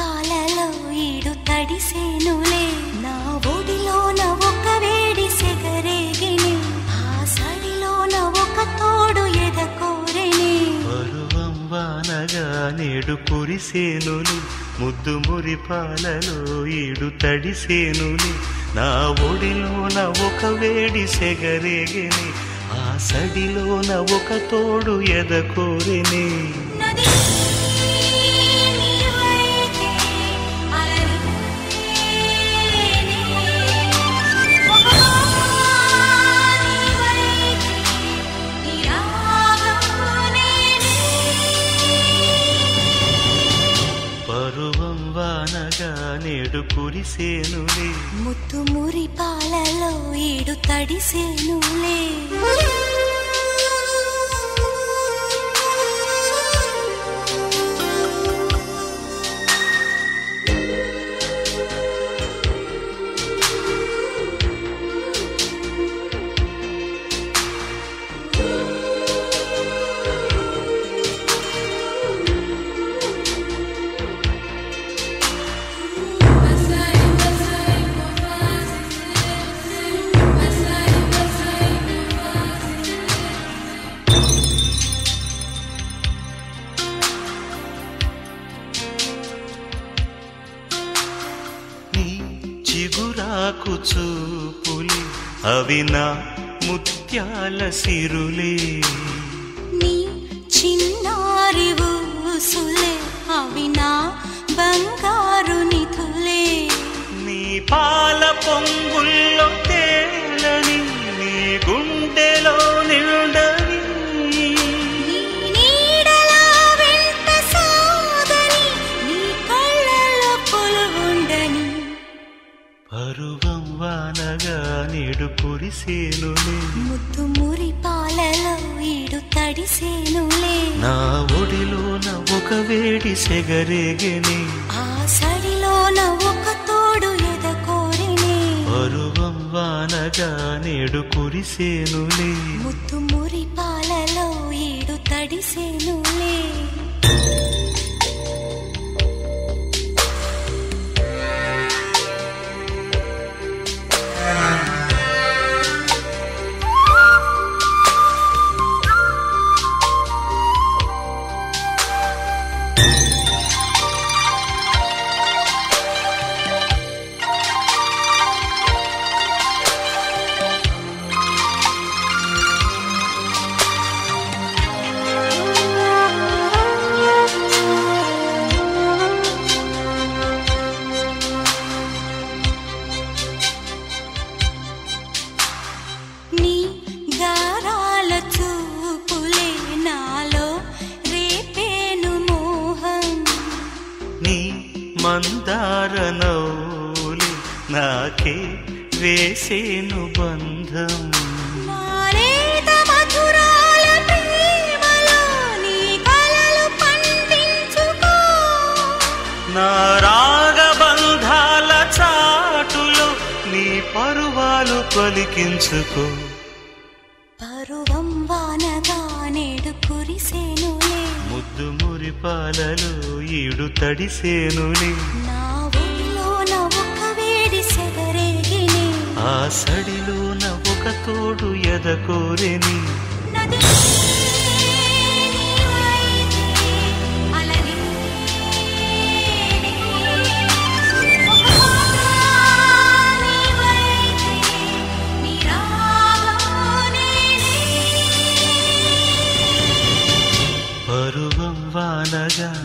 పాదాలలో ఈడు తడిసేనులే నా ఒడిలోన ఒక వేడి సెగరేగిని ఆ సడిలోన ఒక తోడు ఎదకోరేని పరువం వానగా నేడు కురిసేనులే ముద్దు మురిపాలలో ఈడు తడిసేనులే నా ఒడిలోన ఒక వేడి సెగరేగిని ఆ సడిలోన ఒక తోడు ఎదకోరేని కురిసేనులే ముత్తు మురి పాలలో ఈడు తడిసేనులే చూపులి అవినా ముత్యాల సిరులే నీ చిన్నారి ఊసులే అవినా బంగారు నిధులే నీ పాల పొంగుల్లో తేలని నీ గుండెలో నిండని నీ నీడలా వెంట సాగని నీ కళ్ళలో కొలువుండని పరువ నేడు కురిసేనులే ముద్దు మురి పాలలో ఈడు తడిసేనులే నా ఒడిలోన ఒక వేడి సెగరేగని ఆ సడిలోన ఒక తోడు ఎదకోరిని పరువం వానగా నేడు కురిసేనులే ముద్దు మురి పాలలో ఈడు తడిసేనులే మందారనౌలి నాకే వేసేను బంధం నారేత మధురాల ప్రేమలో నీ కలలు పండించుకో నా రాగబంధాల చాటులో నీ పరువాలు పలికించుకో పరువం వానగా నేడు కురిసేనులే ముద్దు మురిపాలలో ఈడు తడిసేనులే నా ఒడిలోన ఒక వేడి సెగరేగిని ఆ సడిలోన ఒక తోడు ఎదకోరేని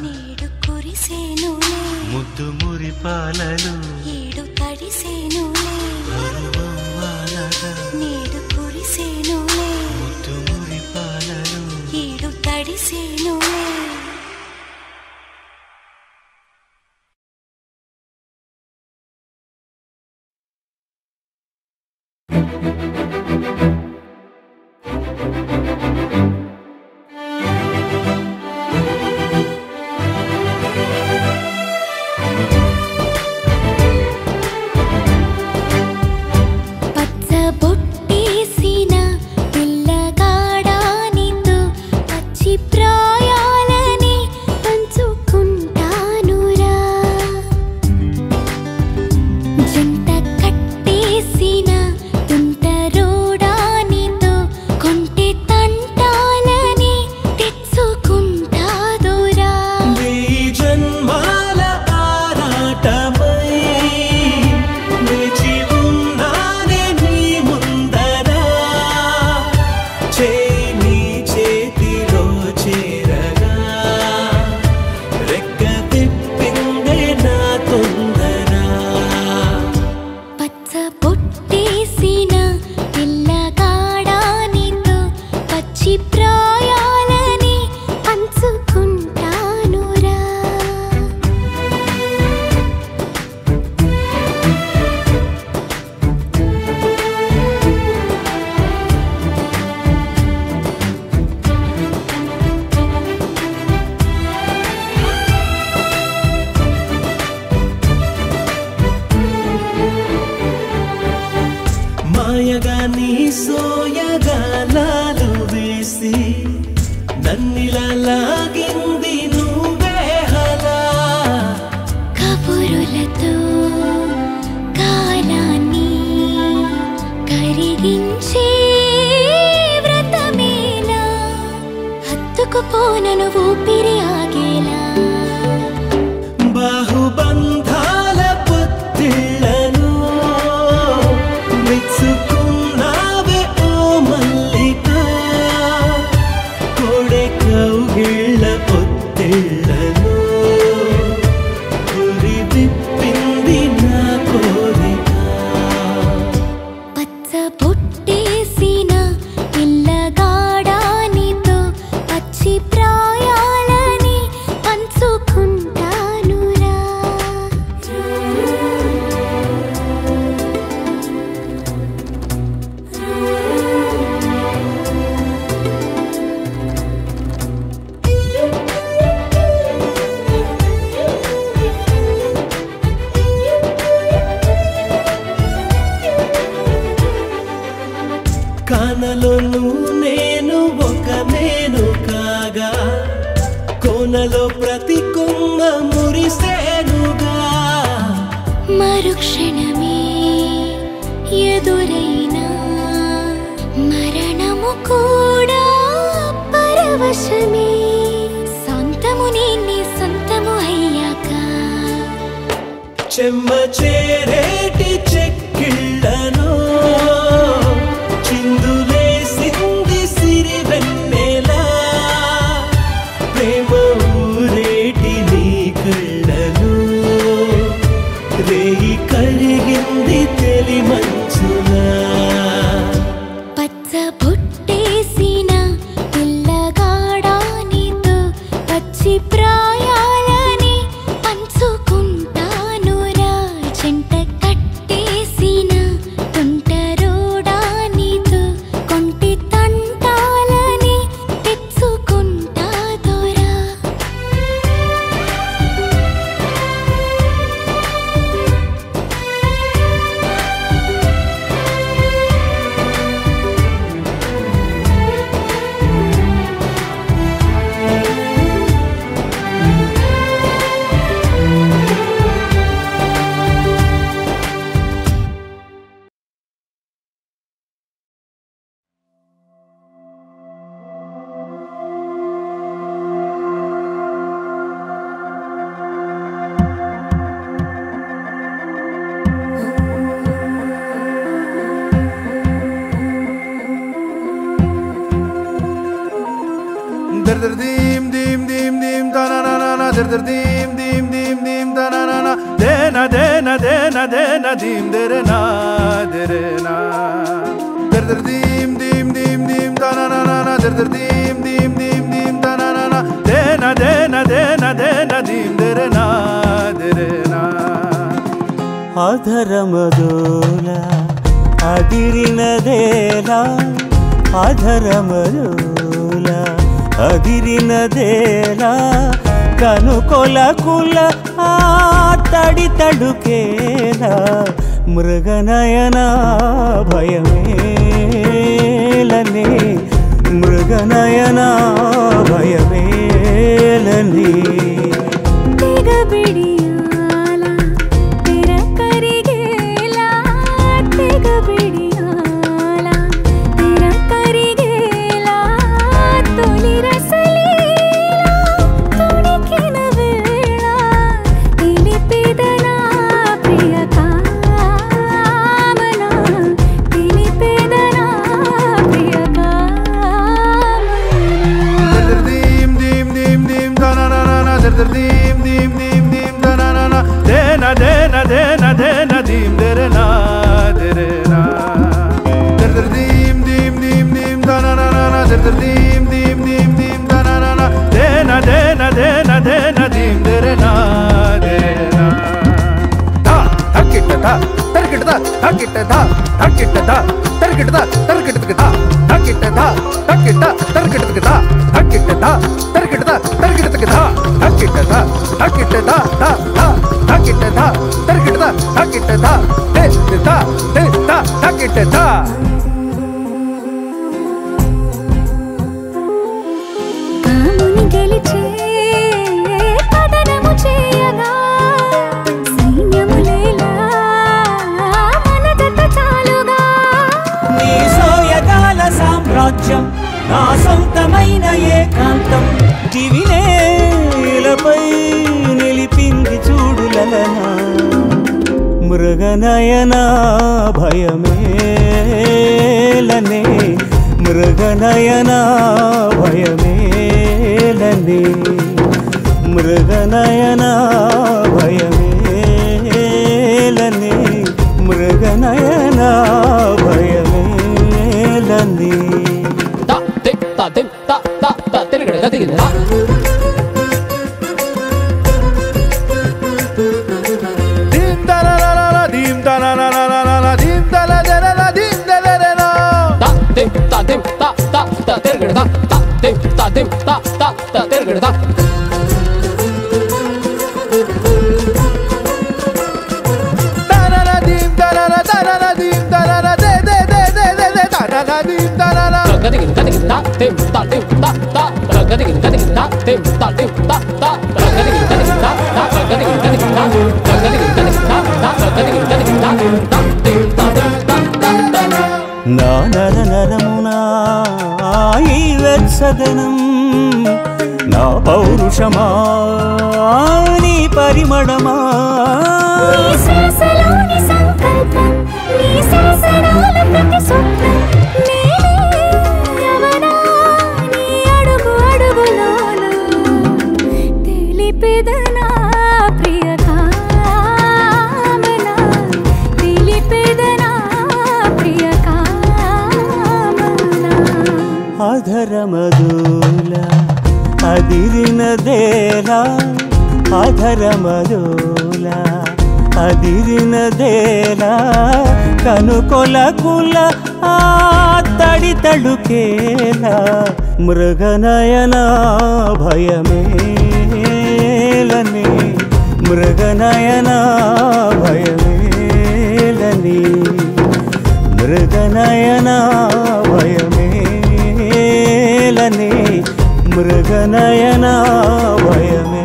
నేడు కురిసేనులే ముద్దు మురి పాలలో ఈడు తడిసేనులే నేడు కురిసేనులే ముద్దు మురి పాలలో ఈడు తడిసేనులే ಸೋಯ ಗಾಲಾಲು ಬೀಸಿ ನನ್ನಿಲಲಾಗಿಂದಿ ನೂವೆ ಹಲ ಕಪುರುಲತು ಕಾಲಾನಿ ಕರಿಗಿಂಚಿ ವ್ರತಮೇಲ ಹತ್ತುಕು ಪೋನನು ಊಪಿರಿಯಾಗೇಲ ಬಾಹುಬಂಧಾಲ ಪುತ್ತಿಳ್ಳನು ಮಿತ್ಸುಕು మృగనయనా భయమేలనే మృగనయనా భయమేలనే రాజ్యం నా సొంతమైన ఏకాంతం దివి నేలపై నిలిపింది చూడులన మృగనయనా భయమేలనే మృగనయనా భయమేలనే మృగనయనా భయమేలనే మృగనయనా భయమేలనే తా తా తా తా తా తెలుగడ గతిగిన దీం దలలల దీం దలలల దీం దలలల దీం దలలల తా తా తా తా తా తెలుగడ తా తా తా తా తా తెలుగడ తా నానర నరమునా ఈ వెచ్చదనం నా పౌరుషమా నీ పరిమళమా శ్వాసలోని సంకల్పం నీ శ్వాసనాల ప్రతి స్వప్నం అధరమదోలా అదిరినదేలా అధరమదోలా అదిరినదేలా కనుకొలకుల ఆ తడితళుకేలా మృగనయనా భయమేలనే మృగనయనా భయమేలనే మృగనయనా భయమేలనే మృగనయనా భయమేలనే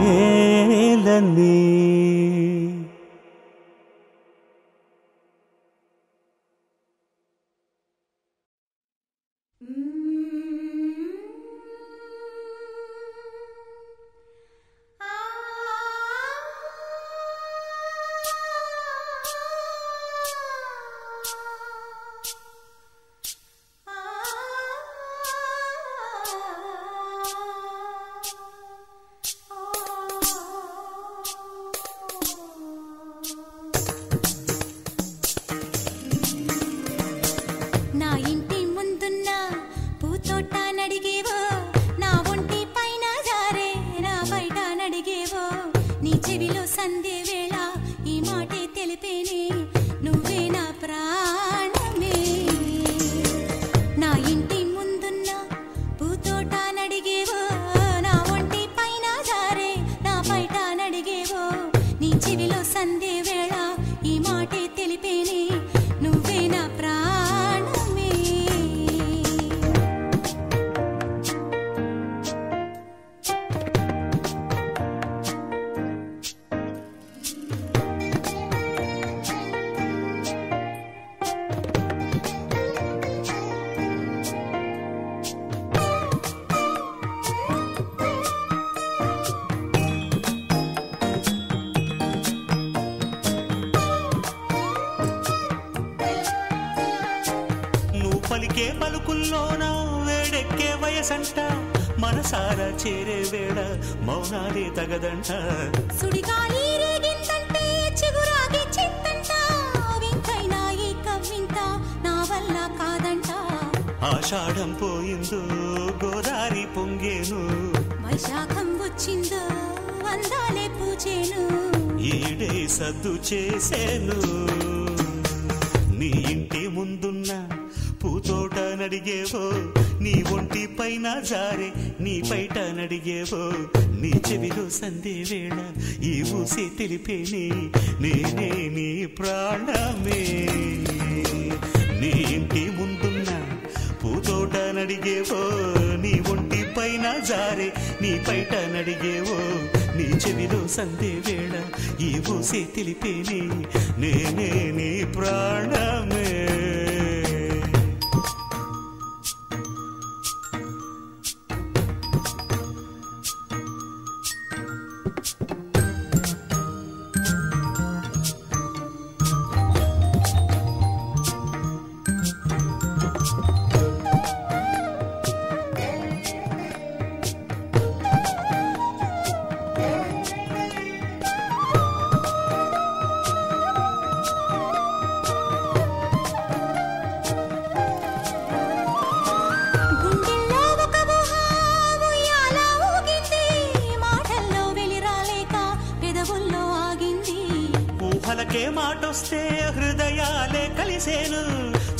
పలకే మాటొస్తే హృదయాలే కలిసేను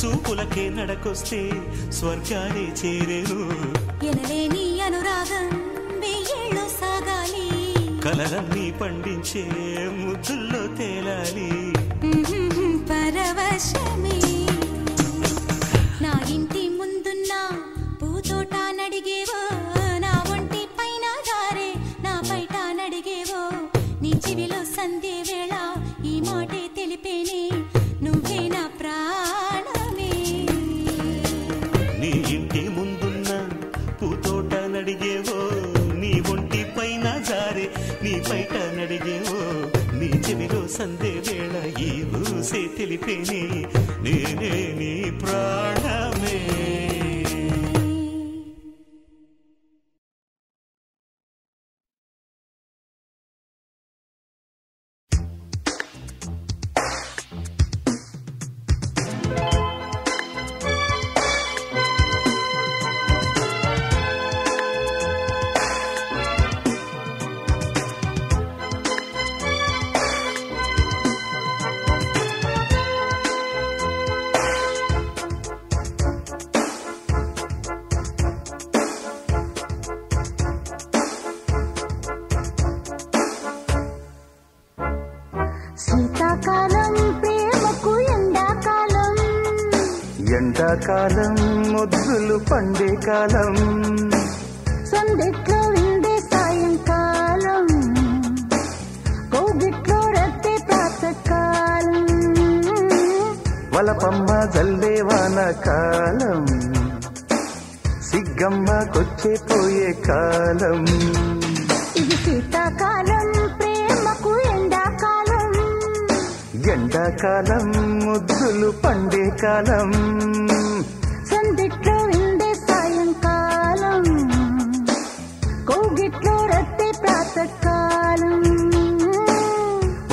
చూపులకే నడకొస్తే స్వర్గాలే చేరేను ఎనలేని అనురాగం వేయెల్లో సాగాలి కలలన్నీ పండించే ముద్దుల్లో తేలాలి పరవశమే నా ఇంటి ముందున్న పూతోట నడిగేవో నా ఒంటి పైన దారే నా బయట నడిగేవో నీ జీవిలో సంధి వేళ ఈ మాటే తెలిపేనే నువ్వే నా ప్రాణమే నీ ఇంటి ముందున్న పూతోట నడిగేవో నీ ఒంటి పైన దారే నీ బయట నడిగేవో నీ జీవిలో సంధి వేళ ఈ ఊసే తెలిపేనే నేనే నీ ప్రాణమే శీతాకాలం ప్రేమకు ఎండాకాలం ఎండాకాలం ముద్దులు పండే కాలం సందిట్లో విందే సాయంకాలం కోగిట్లో రత్తే ప్రాతకాలం వలపమ్మ జల్లే వానకాలం సిగ్గమ్మ కొచ్చే పోయే కాలం ఇది శీతాకాలం ప్రేమకు ఎండాకాలం ముద్దులు పండే కాలం సందిట్లో విండే సాయంకాలం కోగిట్లో రత్తే ప్రాతకాలం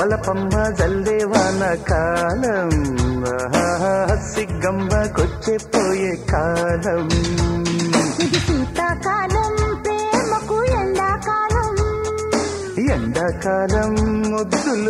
వలపమ్మ జల్లే వానకాలం సిగ్గమ్మ కొచ్చే పోయే కాలం ఇది శీతాకాలం ప్రేమకు ఎండాకాలం ఎండాకాలం ముద్దులు పండే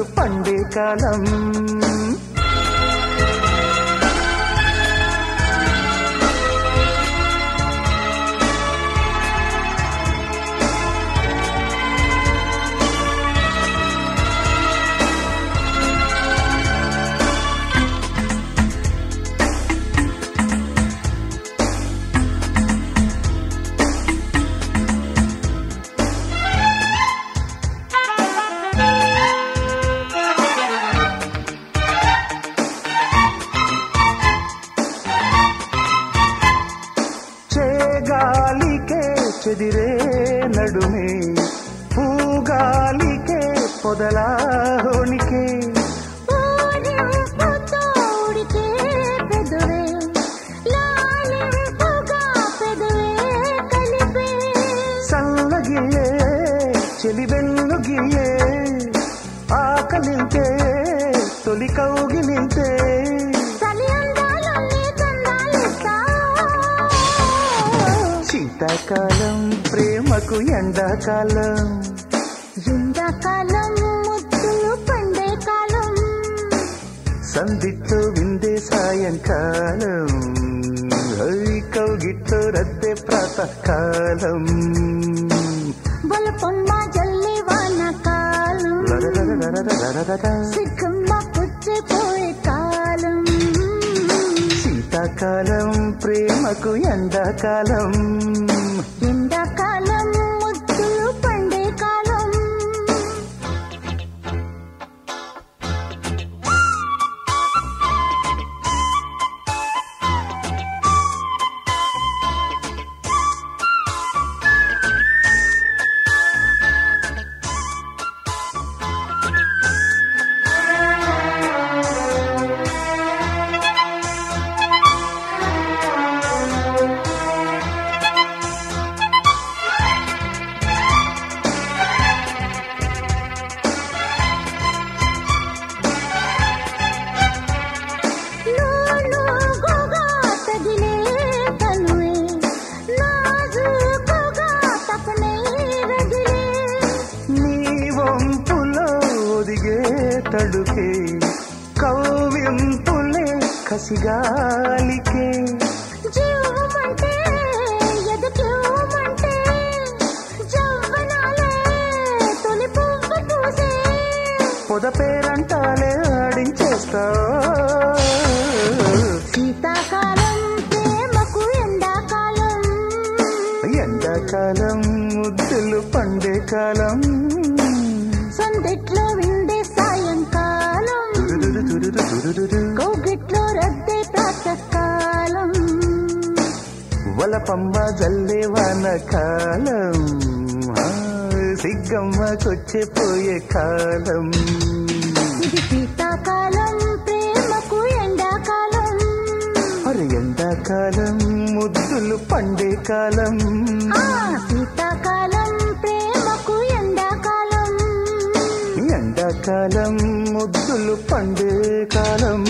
కాలం చెదిరే నడుమే పూగాలికే పొదలా హోనికే సల్లగిల్లే చెలివెన్నుగిల్లే ఆకలింతే తొలి కౌగిలింతే శీతాకాలం ప్రేమకు ఎండాకాలం ఎండాకాలం ముద్దులు పండే కాలం సంధితో విందే సాయంకాలం కౌగిట్లో రద్దే ప్రాతకాలం బలపొమ్మ జల్లే వానకాలం సిగ్గమ్మ కొచ్చే పోయే కాలం శీతాకాలం ప్రేమకు ఎండాకాలం ఎండాకాలం ముద్దులు పండే కాలం కడుకే కవ్వింపులే కసిగాలికే జీవమంటే ఎదకేమంటే జవ్వనాలే తొలి పువ్వు పూసే పొద పేరంటాలే ఆడించేస్తా శీతాకాలం ప్రేమకు ఎండాకాలం ఎండాకాలం ముద్దులు పండే కాలం సందెట్లో విండే సాయంకాలం గోగిట్లో రద్దే ప్రాతకాలం వలపమ్మ జల్లే వానకాలం సిగ్గమ్మకొచ్చే పోయే కాలం ఇది శీతాకాలం ప్రేమకు ఎండాకాలం అరే ఎండాకాలం ముద్దులు పండే కాలం శీతాకాలం ప్రేమకు ఎండాకాలం ఎండాకాలం ముద్దులు పండే కాలం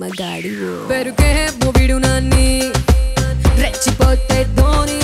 మగాడి పెరుకే బొవిడు నాని రెచ్చిపోతే ధోని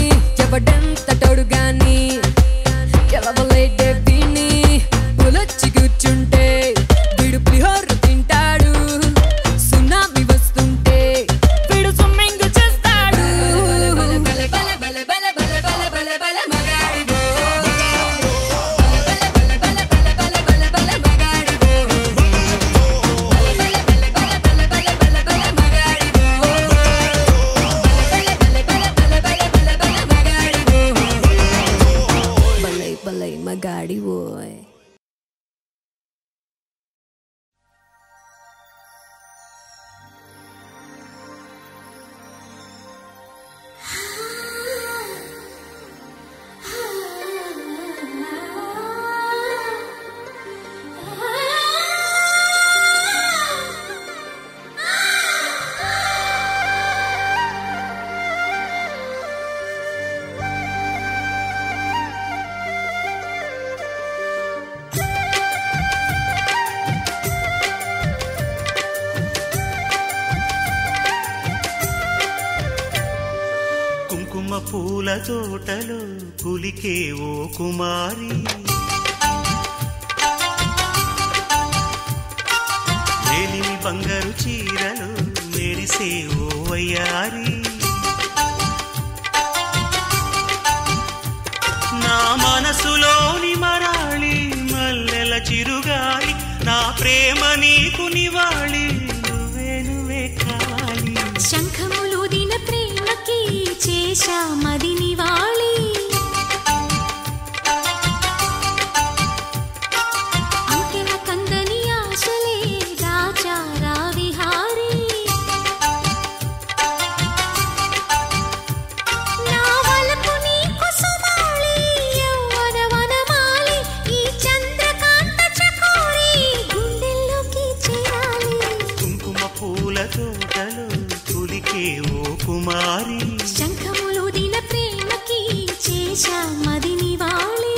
పూల తోటలో కులికే ఓ కుమారి నేలిమి బంగారు చీరలో మెరిసే ఓ వయ్యారి నా మనసులోని మరాళి మల్లెల చిరుగాలి నా ప్రేమ నీకు నివాళి నువ్వే నువ్వే కావాలి శంఖములూదిన ప్రేమకి చేశామది నివాళి అంకెల కందని ఆశలే రాచారా విహారీ నా వలపు నీకు సుమాలి యవ్వన వనమాలి ఈ చంద్రకాంత చకోరి గుండెల్లోకి చేరాలి కుంకుమ పూల తోటలో తులికే ఓ కుమారి శంఖములూదిన ప్రేమకి చేశామది నివాళి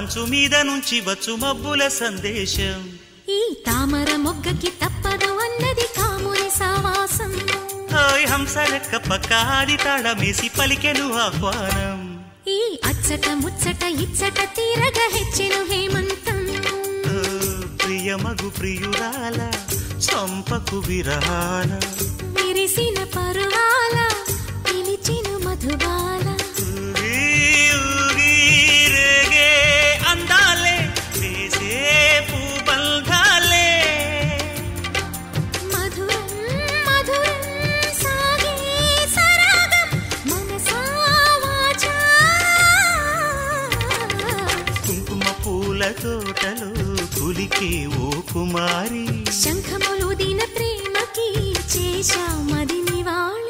అంచు మీద నుంచి వచ్చు మబ్బుల సందేశం ఈ తామర మొగ్గకి తప్పదు అన్నది కాముని సావాసం హాయ్ హంసరెక్క పకాడి తాళమేసి పలికెను ఆహ్వానం ఈ అచ్చట ముచ్చట ఇచ్చట తీరగ హెచ్చెను హేమంతం ప్రియమగు ప్రియురాల చంపకు విరహాల విరిసిన పరువాల పిలిచెను మధుబాల ఓ కుమారి శంఖములూదిన ప్రేమకి చేశామది నివాళి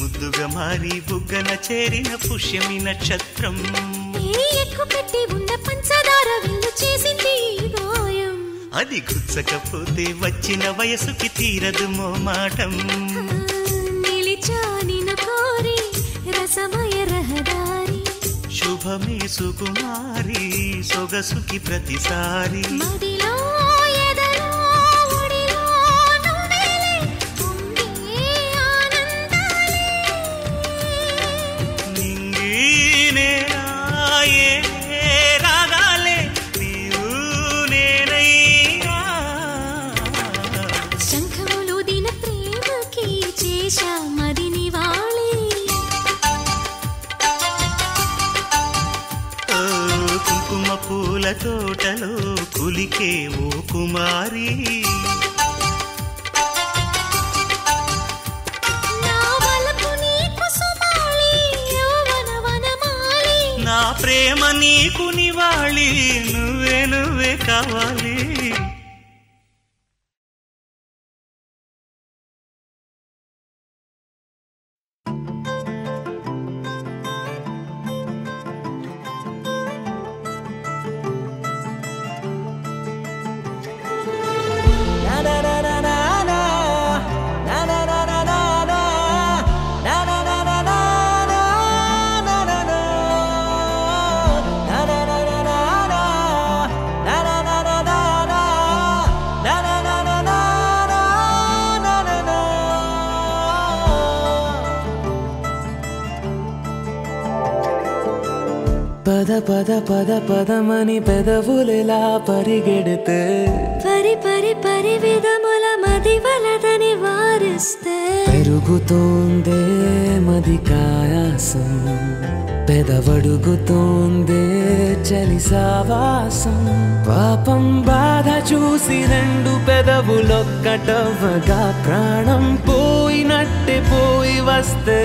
ముద్దుగా మారి బుగ్గన చేరిన పుష్యమి నక్షత్రం పెట్టి ఉన్న పంచదార విల్లు చేసింది గాయం అది గుచ్చకపోతే వచ్చిన వయసుకి తీరదు మోమాటం నిలిచానిన కోరి రసమయ రహదారి శుభమే సుకుమారి సొగసుకి ప్రతిసారి తోటలో కులికే ఓ కుమారి నా వలపు నీకు సుమాలి యవ్వన వనమాలి నా ప్రేమ నీకు నివాళి నువ్వే నువ్వే కావాలి పద పద పద పదమని పెదవులలా పరిగెడితే పరి పరి పరివిధముల మది వలదని వారిస్తే పెరుగుతోందే మది కాయాసం పెదవడుగుతోందే చలి సావాసం పాపం బాధ చూసి రెండు పెదవులొక్కటవ్వగా ప్రాణం పోయినట్టే పోయి వస్తే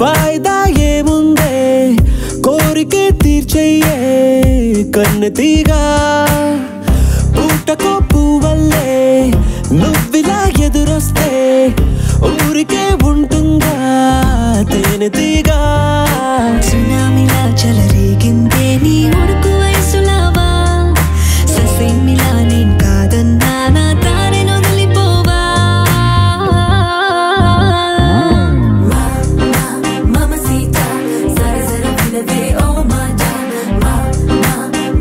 फायदा ఏముందే కోరికే తీర్చేయే కన్నతిగా పూటకో పూవల్లే నువ్విలా ఎదురొస్తే ఊరికే ఉంటుందా తేనెతిగా సునామిలా చెలరేగిందే నీ ఉడుకు వయసులావా ససేమిలా నేను కాదన్నా నా తానే నులిపోవా మామా సీతా సరసర విలదే ఓ మై జాన్ మామా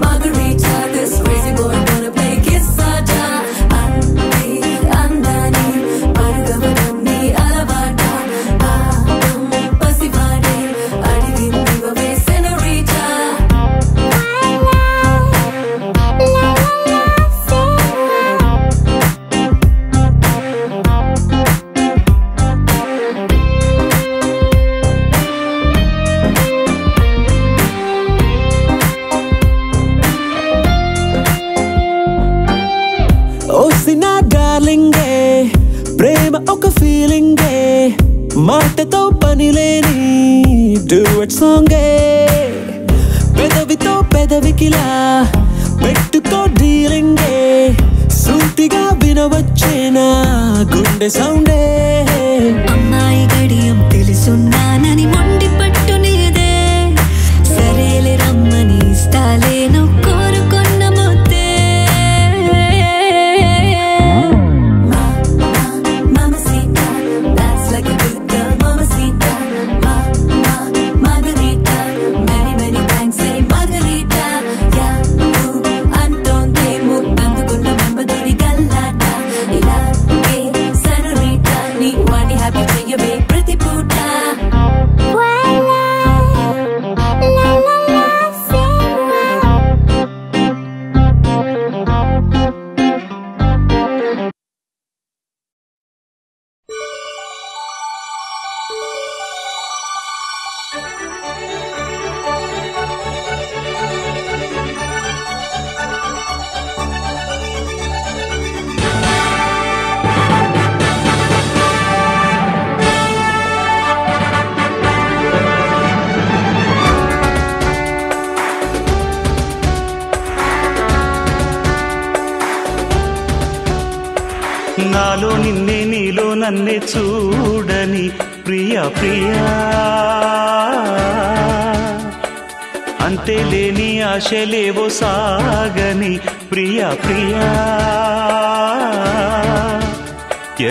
Margarita this crazy boy gonna play kiss saja anni andani paragavam ni alavata aam pasivare adidindiva vesenorita I love la la la oh sina darling eh prema oka feeling eh matto panileni duet song eh pedavito pedavikila pettuko dealing eh soontiga vinavachena gunde sound eh ammayi gadiyam telusunna nani mondi pattu nide sarele rammani istale no నాలో నిన్నే నీలో నన్నే చూడని ప్రియా ప్రియా అంతేలేని ఆశలేవో సాగని ప్రియా ప్రియా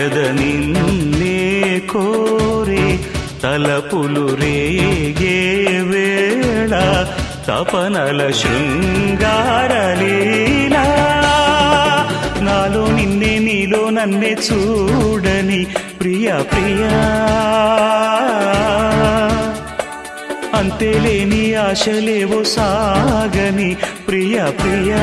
ఎద నిన్నే కోరే తలపులు రేగే వేళ తపనల శృంగారలీలా నాలో నిన్నే నీలో నన్నే చూడని ప్రియా ప్రియా అంతేలేని ఆశలేవో సాగని ప్రియా ప్రియా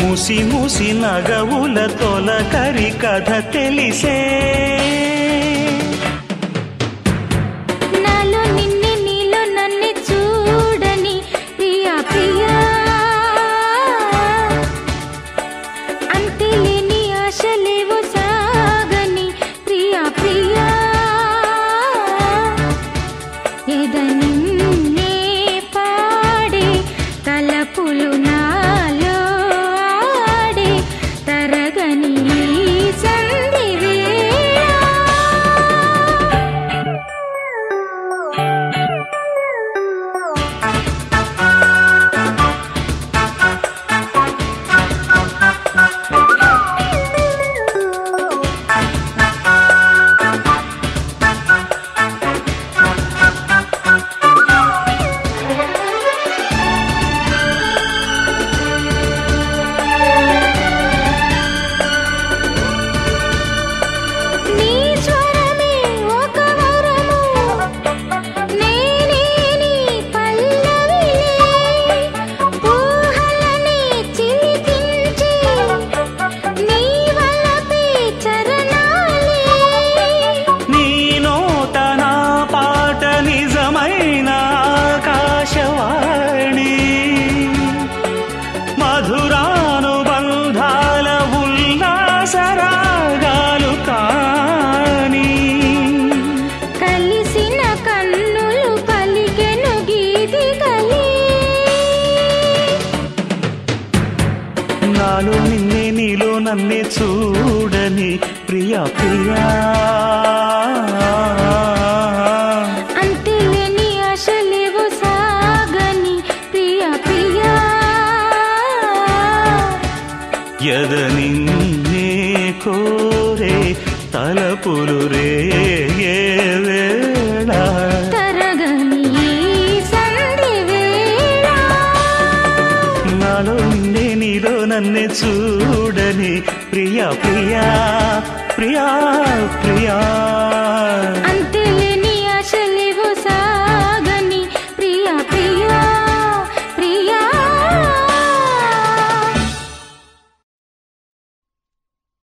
మూసి మూసి నగవుల తోల కరి కథ తెలిసే నాలో నిన్నే నీలో నన్నే చూడని ప్రియా ప్రియా అంతేలేని ఆశలేవో సాగని ప్రియా ప్రియా ఏదని నన్నే చూడని ప్రియా ప్రియా యద నిన్నే కోరే తలపులు రేగే తరగని సంధి వేళ నాలో నిన్నే నీలో నన్నే చూడని ప్రియా ప్రియా ప్రియా ప్రియా